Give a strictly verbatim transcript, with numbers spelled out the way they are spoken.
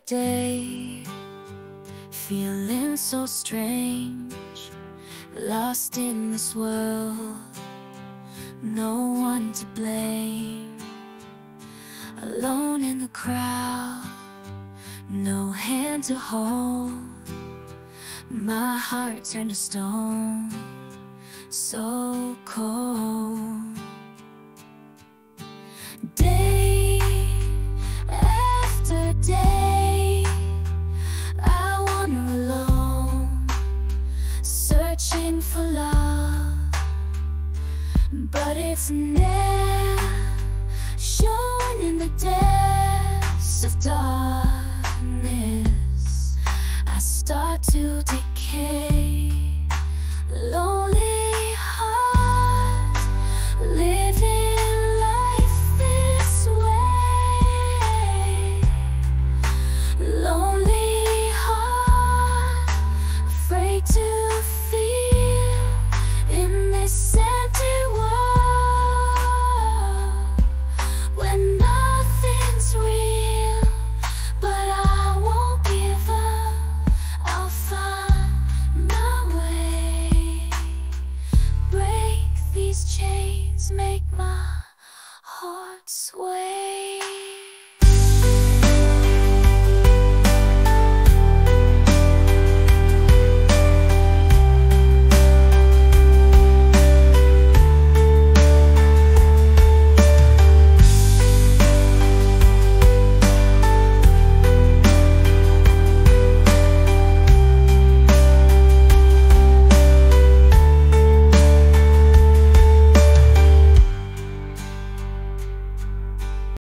every day, feeling so strange, lost in this world, no one to blame. Alone in the crowd, no hand to hold, my heart turned to stone, so cold. Day after day, I wander alone, searching for love, but it's never showing in the depths of darkness. I start to decay.